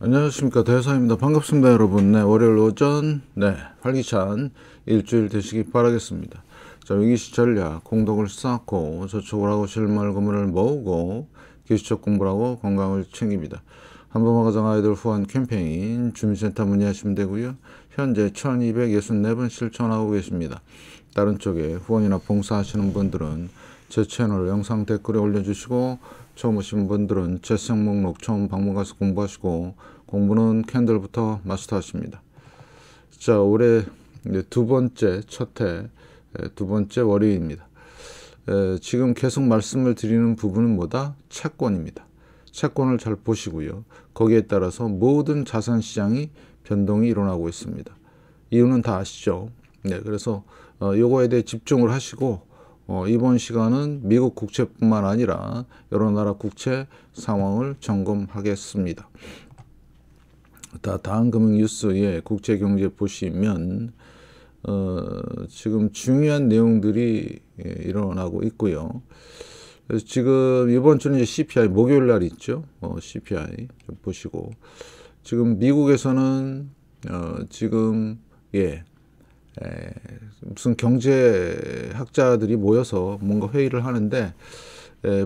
안녕하십니까, 대성입니다. 반갑습니다 여러분. 네, 월요일 오전 활기찬 일주일 되시기 바라겠습니다. 자, 위기시 전략 공덕을 쌓고 저축을 하고 실물 금을 모으고 기술적 공부를 하고 건강을 챙깁니다. 한번 화가정 아이들 후원 캠페인 주민센터 문의하시면 되고요. 현재 1264번 실천하고 계십니다. 다른 쪽에 후원이나 봉사하시는 분들은 제 채널 영상 댓글에 올려주시고, 처음 오신 분들은 재생 목록 처음 방문 가서 공부하시고, 공부는 캔들부터 마스터하십니다. 자, 올해 두 번째 첫해 두 번째 월요일입니다. 지금 계속 말씀을 드리는 부분은 뭐다? 채권입니다. 채권을 잘 보시고요. 거기에 따라서 모든 자산 시장이 변동이 일어나고 있습니다. 이유는 다 아시죠? 네, 그래서 요거에 대해 집중을 하시고, 이번 시간은 미국 국채뿐만 아니라 여러 나라 국채 상황을 점검하겠습니다. 다음 금융뉴스의 국제경제 보시면 지금 중요한 내용들이 일어나고 있고요. 그래서 지금 이번 주는 이제 CPI 목요일 날 있죠. CPI 좀 보시고, 지금 미국에서는 지금 무슨 경제학자들이 모여서 뭔가 회의를 하는데,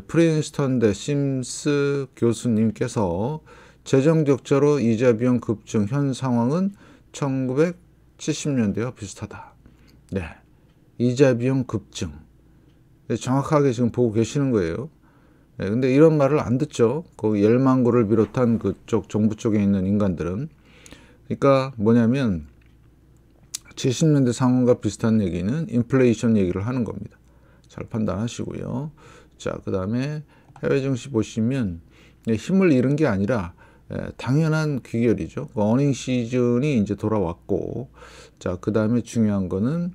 프린스턴 대 심스 교수님께서 재정적자로 이자비용 급증 현 상황은 1970년대와 비슷하다. 네, 이자비용 급증. 정확하게 지금 보고 계시는 거예요. 네, 근데 이런 말을 안 듣죠. 거기 옐만고를 비롯한 그쪽 정부 쪽에 있는 인간들은. 그러니까 뭐냐면 70년대 상황과 비슷한 얘기는 인플레이션 얘기를 하는 겁니다. 잘 판단하시고요. 자, 그 다음에 해외 증시 보시면 힘을 잃은 게 아니라 당연한 귀결이죠. 어닝 시즌이 이제 돌아왔고, 자, 그 다음에 중요한 거는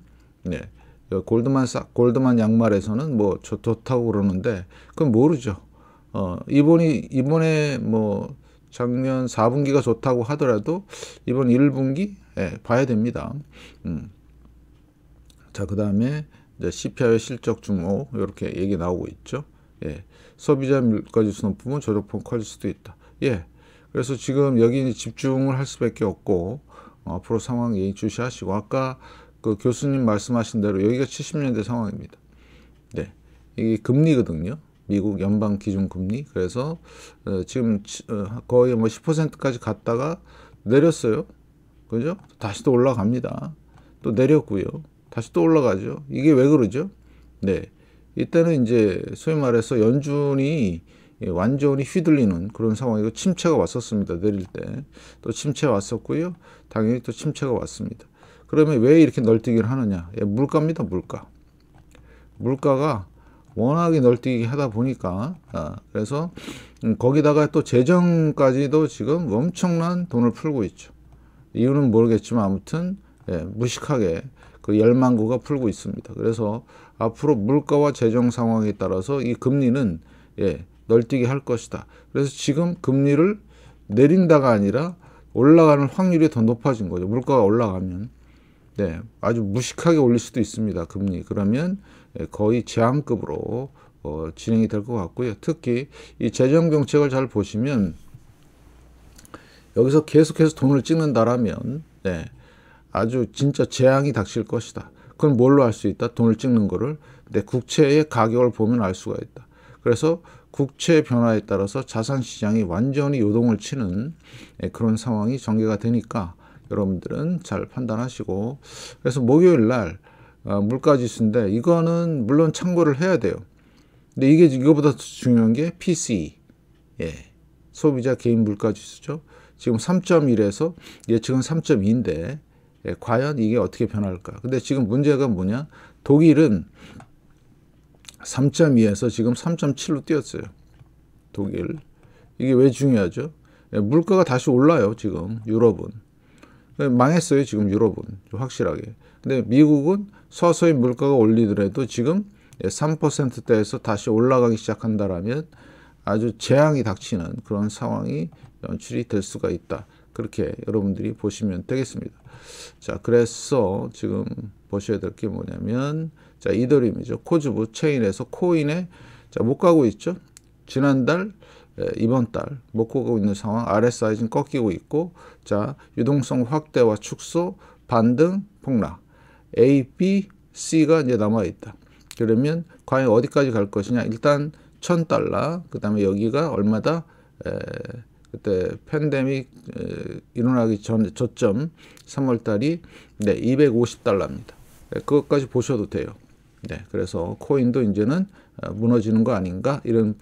골드만 양말에서는 뭐 좋다고 그러는데 그건 모르죠. 이번에 뭐 작년 4분기가 좋다고 하더라도 이번 1분기 봐야 됩니다. 자, 그 다음에 CPI 실적 주목 이렇게 얘기 나오고 있죠. 소비자 물가지수 높으면 조정폭 커질 수도 있다. 그래서 지금 여기 집중을 할 수밖에 없고, 앞으로 상황 예의 주시하시고, 아까 그 교수님 말씀하신 대로 여기가 70년대 상황입니다. 네, 이게 금리거든요. 미국 연방 기준 금리. 그래서 지금 거의 뭐 10%까지 갔다가 내렸어요. 그죠? 다시 또 올라갑니다. 또 내렸고요. 다시 또 올라가죠. 이게 왜 그러죠? 네, 이때는 이제 소위 말해서 연준이 완전히 휘둘리는 그런 상황이고, 침체가 왔었습니다. 내릴 때 또 침체 왔었고요. 당연히 또 침체가 왔습니다. 그러면 왜 이렇게 널뛰기를 하느냐? 물가입니다. 물가가 워낙에 널뛰기 하다 보니까, 그래서 거기다가 또 재정까지도 지금 엄청난 돈을 풀고 있죠. 이유는 모르겠지만 아무튼 무식하게 그 열만구가 풀고 있습니다. 그래서 앞으로 물가와 재정 상황에 따라서 이 금리는 널뛰기 할 것이다. 그래서 지금 금리를 내린다가 아니라 올라가는 확률이 더 높아진 거죠. 물가가 올라가면 아주 무식하게 올릴 수도 있습니다. 금리. 그러면 거의 제한급으로 진행이 될 것 같고요. 특히 이 재정 정책을 잘 보시면, 여기서 계속해서 돈을 찍는다라면 아주 진짜 재앙이 닥칠 것이다. 그건 뭘로 알 수 있다? 돈을 찍는 거를. 근데 국채의 가격을 보면 알 수가 있다. 그래서 국채 변화에 따라서 자산 시장이 완전히 요동을 치는 그런 상황이 전개가 되니까 여러분들은 잘 판단하시고, 그래서 목요일 날 물가지수인데, 이거는 물론 참고를 해야 돼요. 근데 이게 이거보다 중요한 게 PCE, 소비자 개인 물가지수죠. 지금 3.1에서 예측은 3.2인데 과연 이게 어떻게 변할까? 근데 지금 문제가 뭐냐? 독일은 3.2에서 지금 3.7로 뛰었어요. 독일. 이게 왜 중요하죠? 물가가 다시 올라요. 지금 유럽은 망했어요. 지금 유럽은 확실하게. 근데 미국은 서서히 물가가 올리더라도 지금 3%대에서 다시 올라가기 시작한다라면 아주 재앙이 닥치는 그런 상황이 연출이 될 수가 있다. 그렇게 여러분들이 보시면 되겠습니다. 자, 그래서 지금 보셔야 될 게 뭐냐면, 자, 이더리움이죠. 코즈부 체인에서 코인에 못 가고 있죠. 지난달 이번 달 못 가고 있는 상황, RSI 지금 꺾이고 있고, 자, 유동성 확대와 축소, 반등, 폭락, A, B, C가 이제 남아있다. 그러면 과연 어디까지 갈 것이냐? 일단 1000달러, 그 다음에 여기가 얼마다? 그때 팬데믹 일어나기 전 저점 3월달이 네, 250달러입니다. 네, 그것까지 보셔도 돼요. 네, 그래서 코인도 이제는 무너지는 거 아닌가 이런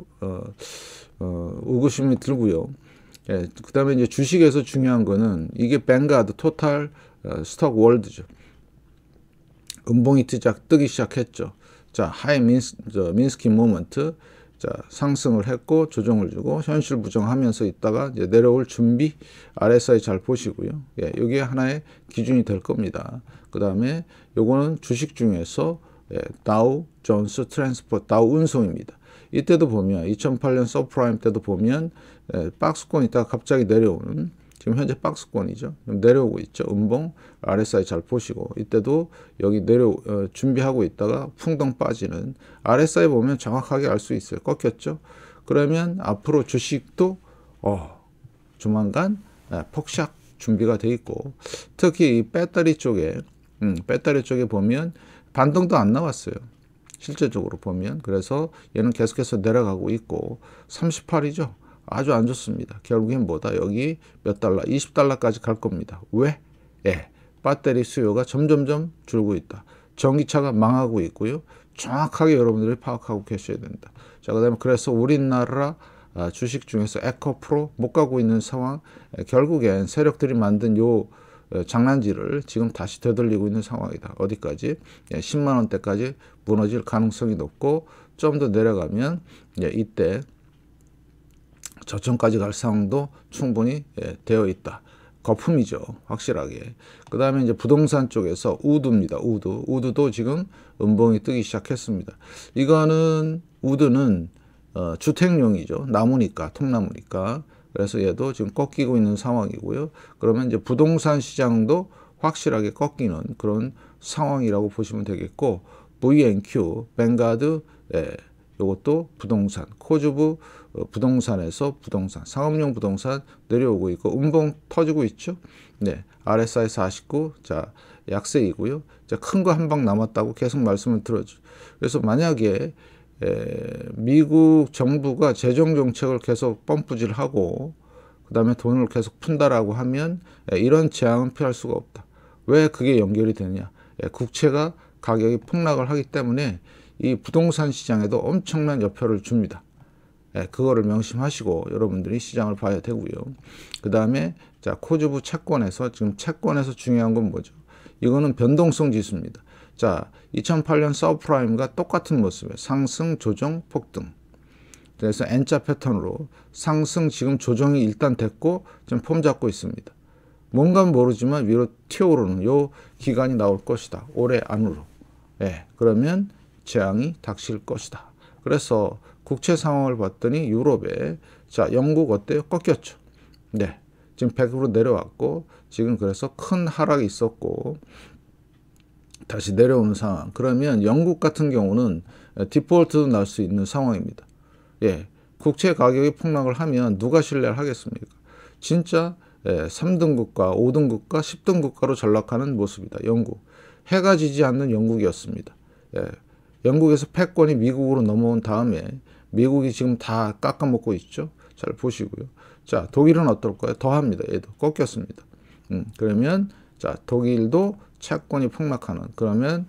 의구심이 들고요. 예, 그 다음에 이제 주식에서 중요한 거는 이게 뱅가드 토탈 스톡 월드죠. 음봉이 뜨기 시작했죠. 자, 하이 민스키 모먼트, 자, 상승을 했고 조정을 주고 현실 부정하면서 있다가 이제 내려올 준비. RSI 잘 보시고요. 예, 이게 하나의 기준이 될 겁니다. 그 다음에 요거는 주식 중에서 예, 다우 존스 트랜스포트, 다우 운송입니다. 이때도 보면 2008년 서프라임 때도 보면 예, 박스권 있다가 갑자기 내려오는, 지금 현재 박스권이죠. 내려오고 있죠. 음봉. RSI 잘 보시고, 이때도 여기 준비하고 있다가 풍덩 빠지는. RSI 보면 정확하게 알 수 있어요. 꺾였죠. 그러면 앞으로 주식도 조만간 폭샥 준비가 돼 있고, 특히 이 배터리 쪽에 배터리 쪽에 보면 반등도 안 나왔어요. 실제적으로 보면. 그래서 얘는 계속해서 내려가고 있고, 38이죠. 아주 안 좋습니다. 결국엔 뭐다? 여기 몇 달러? 20달러까지 갈 겁니다. 왜? 예, 배터리 수요가 점점점 줄고 있다. 전기차가 망하고 있고요. 정확하게 여러분들이 파악하고 계셔야 된다. 자, 그 다음에 그래서 우리나라 주식 중에서 에코프로 못 가고 있는 상황, 결국엔 세력들이 만든 요 장난질을 지금 다시 되돌리고 있는 상황이다. 어디까지? 예, 10만원대까지 무너질 가능성이 높고, 좀 더 내려가면 예, 이때 저점까지 갈 상황도 충분히 예, 되어 있다. 거품이죠, 확실하게. 그 다음에 이제 부동산 쪽에서 우드입니다. 우드도 지금 음봉이 뜨기 시작했습니다. 이거는 우드는 주택용이죠. 나무니까, 통나무니까. 그래서 얘도 지금 꺾이고 있는 상황이고요. 그러면 이제 부동산 시장도 확실하게 꺾이는 그런 상황이라고 보시면 되겠고, VNQ, 뱅가드, 예, 요것도 부동산, 코즈부 부동산에서 부동산, 상업용 부동산 내려오고 있고, 음봉 터지고 있죠. 네, RSI 49, 자, 약세이고요. 자, 큰 거 한 방 남았다고 계속 말씀을 드렸죠. 그래서 만약에 미국 정부가 재정 정책을 계속 펌프질하고 그 다음에 돈을 계속 푼다라고 하면 이런 재앙은 피할 수가 없다. 왜 그게 연결이 되느냐? 국채가 가격이 폭락을 하기 때문에 이 부동산 시장에도 엄청난 여파를 줍니다. 예, 그거를 명심하시고 여러분들이 시장을 봐야 되고요. 그 다음에 자, 코즈부 채권에서 지금 채권에서 중요한 건 뭐죠? 이거는 변동성 지수입니다. 자, 2008년 서브프라임과 똑같은 모습에 상승, 조정, 폭등. 그래서 N자 패턴으로 상승, 지금 조정이 일단 됐고 지금 폼 잡고 있습니다. 뭔가는 모르지만 위로 튀어오르는 요 기간이 나올 것이다. 올해 안으로. 예, 그러면 재앙이 닥칠 것이다. 그래서 국채 상황을 봤더니 유럽에, 자, 영국 어때요? 꺾였죠. 네, 지금 100으로 내려왔고, 지금 그래서 큰 하락이 있었고 다시 내려오는 상황. 그러면 영국 같은 경우는 디폴트도 날 수 있는 상황입니다. 예, 국채 가격이 폭락을 하면 누가 신뢰를 하겠습니까? 진짜 3등국가, 5등국가, 10등국가로 전락하는 모습이다. 영국. 해가 지지 않는 영국이었습니다. 예, 영국에서 패권이 미국으로 넘어온 다음에 미국이 지금 다 깎아먹고 있죠. 잘 보시고요. 자, 독일은 어떨까요? 더합니다. 얘도 꺾였습니다. 그러면 자, 독일도 채권이 폭락하는, 그러면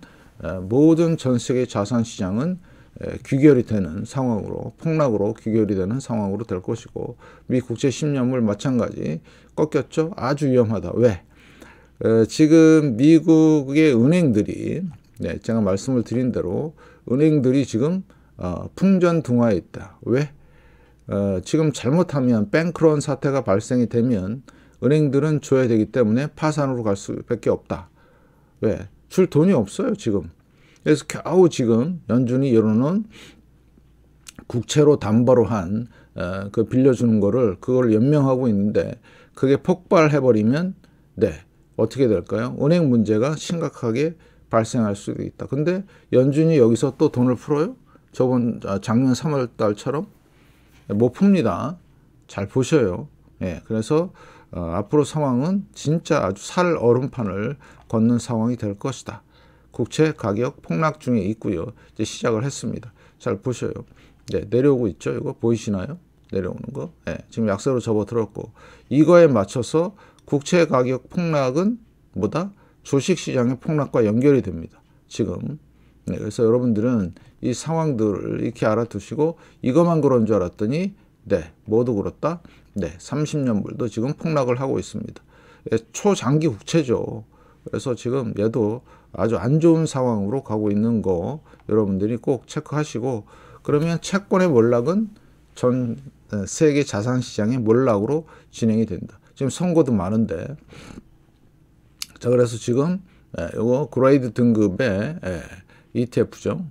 모든 전 세계 자산 시장은 귀결이 되는 상황으로, 폭락으로 귀결이 되는 상황으로 될 것이고, 미 국채 10년물 마찬가지 꺾였죠. 아주 위험하다. 왜? 지금 미국의 은행들이, 네, 제가 말씀을 드린 대로 은행들이 지금 풍전등화에 있다. 왜? 지금 잘못하면 뱅크런 사태가 발생이 되면 은행들은 줘야 되기 때문에 파산으로 갈 수밖에 없다. 왜? 줄 돈이 없어요 지금. 그래서 겨우 지금 연준이 열어놓은 국채로 담보로 한 그 빌려주는 거를, 그걸 연명하고 있는데, 그게 폭발해버리면 네, 어떻게 될까요? 은행 문제가 심각하게 발생할 수도 있다. 근데 연준이 여기서 또 돈을 풀어요? 저번 작년 3월달처럼 못 풉니다. 잘 보셔요. 예, 그래서 앞으로 상황은 진짜 아주 살얼음판을 걷는 상황이 될 것이다. 국채 가격 폭락 중에 있고요. 이제 시작을 했습니다. 잘 보셔요. 네, 내려오고 있죠. 이거 보이시나요? 내려오는 거. 네, 지금 약세로 접어들었고, 이거에 맞춰서 국채 가격 폭락은 뭐다? 주식시장의 폭락과 연결이 됩니다. 지금. 네, 그래서 여러분들은 이 상황들을 이렇게 알아두시고, 이것만 그런 줄 알았더니 네, 뭐도 그렇다? 네, 30년물도 지금 폭락을 하고 있습니다. 네, 초장기 국채죠. 그래서 지금 얘도 아주 안 좋은 상황으로 가고 있는 거 여러분들이 꼭 체크하시고, 그러면 채권의 몰락은 전 세계 자산시장의 몰락으로 진행이 된다. 지금 선고도 많은데, 자, 그래서 지금 이거 그레이드 등급의 ETF죠.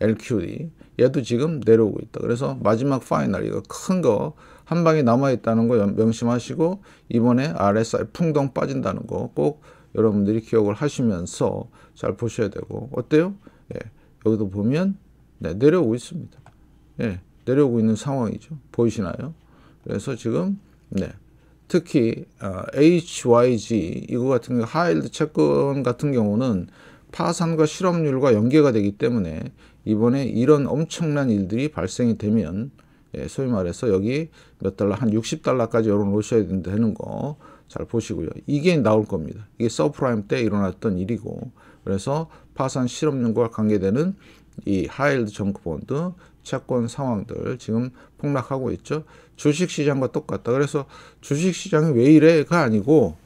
LQD. 얘도 지금 내려오고 있다. 그래서 마지막 파이널, 이거 큰 거 한 방에 남아있다는 거 명심하시고, 이번에 RSI 풍덩 빠진다는 거 꼭 여러분들이 기억을 하시면서 잘 보셔야 되고, 어때요? 예, 여기도 보면 네, 내려오고 있습니다. 예, 내려오고 있는 상황이죠. 보이시나요? 그래서 지금 네, 특히 HYG 이거 같은 경우, 하이힐드 채권 같은 경우는 파산과 실업률과 연계가 되기 때문에 이번에 이런 엄청난 일들이 발생이 되면 예, 소위 말해서 여기 몇 달러, 한 60달러까지 열어놓으셔야 되는 거 잘 보시고요. 이게 나올 겁니다. 이게 서프라임 때 일어났던 일이고, 그래서 파산 실업률과 관계되는 이 하이힐드 정크본드 채권 상황들 지금 폭락하고 있죠. 주식시장과 똑같다. 그래서 주식시장이 왜 이래가 아니고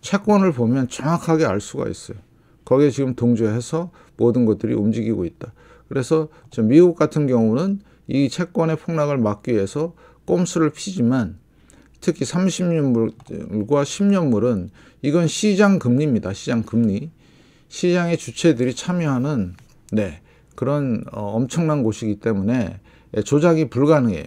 채권을 보면 정확하게 알 수가 있어요. 거기에 지금 동조해서 모든 것들이 움직이고 있다. 그래서 지금 미국 같은 경우는 이 채권의 폭락을 막기 위해서 꼼수를 피지만, 특히 30년물과 10년물은 이건 시장 금리입니다. 시장 금리. 시장의 주체들이 참여하는 네, 그런 엄청난 곳이기 때문에 조작이 불가능해요.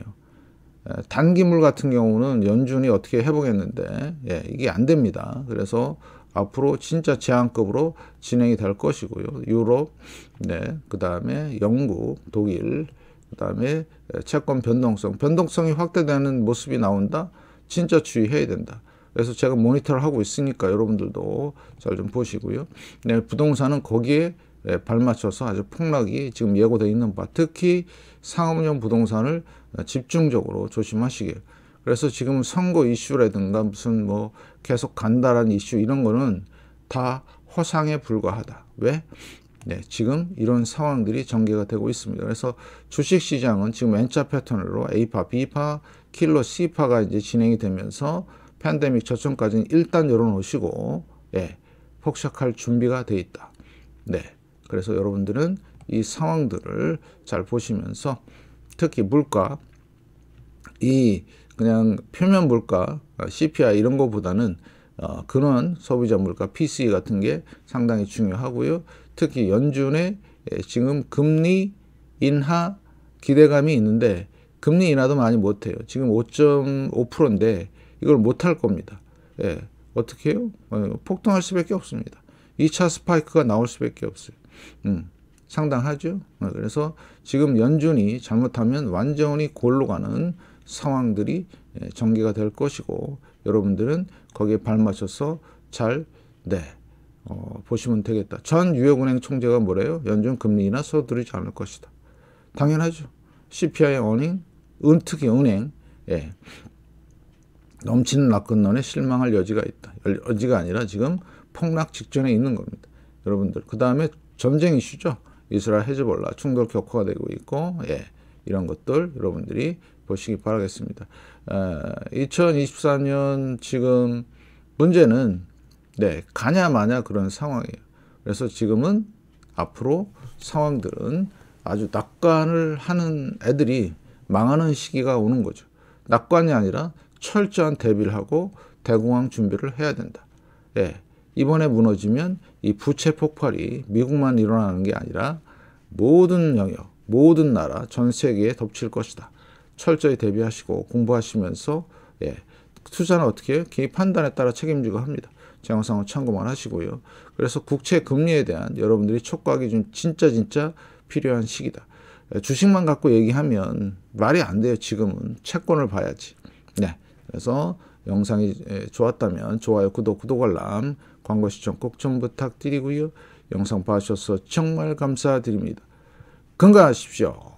단기물 같은 경우는 연준이 어떻게 해보겠는데 예, 이게 안 됩니다. 그래서 앞으로 진짜 제한급으로 진행이 될 것이고요. 유럽, 네, 그 다음에 영국, 독일, 그 다음에 채권 변동성이 확대되는 모습이 나온다. 진짜 주의해야 된다. 그래서 제가 모니터를 하고 있으니까 여러분들도 잘 좀 보시고요. 네, 부동산은 거기에 발맞춰서 아주 폭락이 지금 예고되어 있는 바, 특히 상업용 부동산을 집중적으로 조심하시길. 그래서 지금 선거 이슈라든가 무슨 뭐 계속 간다라는 이슈, 이런 거는 다 허상에 불과하다. 왜? 네, 지금 이런 상황들이 전개가 되고 있습니다. 그래서 주식시장은 지금 N자 패턴으로 A파, B파, 킬러, C파가 이제 진행이 되면서 팬데믹 저점까지는 일단 열어놓으시고 예, 폭락할 준비가 돼 있다. 네, 그래서 여러분들은 이 상황들을 잘 보시면서, 특히 물가, 이 그냥 표면 물가, CPI 이런 거보다는 근원 소비자 물가, PCE 같은 게 상당히 중요하고요. 특히 연준의 지금 금리 인하 기대감이 있는데 금리 인하도 많이 못해요. 지금 5.5%인데 이걸 못할 겁니다. 예, 어떻게 해요? 폭등할 수밖에 없습니다. 2차 스파이크가 나올 수밖에 없어요. 상당하죠. 그래서 지금 연준이 잘못하면 완전히 골로 가는 상황들이 전개가 될 것이고, 여러분들은 거기에 발맞춰서 잘 네, 보시면 되겠다. 전 유역은행 총재가 뭐래요? 연준 금리 인하 서두르지 않을 것이다. 당연하죠. CPI 어닝, 특히 은행 예, 넘치는 낙관론에 실망할 여지가 있다. 여지가 아니라 지금 폭락 직전에 있는 겁니다. 여러분들, 그 다음에 전쟁 이슈죠. 이스라엘 헤즈볼라 충돌 격화가 되고 있고 예, 이런 것들 여러분들이 보시기 바라겠습니다. 2024년 지금 문제는 네, 가냐 마냐 그런 상황이에요. 그래서 지금은 앞으로 상황들은 아주 낙관을 하는 애들이 망하는 시기가 오는 거죠. 낙관이 아니라 철저한 대비를 하고 대공황 준비를 해야 된다. 예, 이번에 무너지면 이 부채 폭발이 미국만 일어나는 게 아니라 모든 영역, 모든 나라, 전 세계에 덮칠 것이다. 철저히 대비하시고 공부하시면서 예, 투자는 어떻게 해요? 개인 판단에 따라 책임지고 합니다. 제 영상은 참고만 하시고요. 그래서 국채 금리에 대한 여러분들이 촉구하기 좀 진짜 필요한 시기다. 주식만 갖고 얘기하면 말이 안 돼요. 지금은 채권을 봐야지. 네, 그래서 영상이 좋았다면 좋아요, 구독, 알람, 광고 시청 꼭 좀 부탁드리고요. 영상 봐주셔서 정말 감사드립니다. 건강하십시오.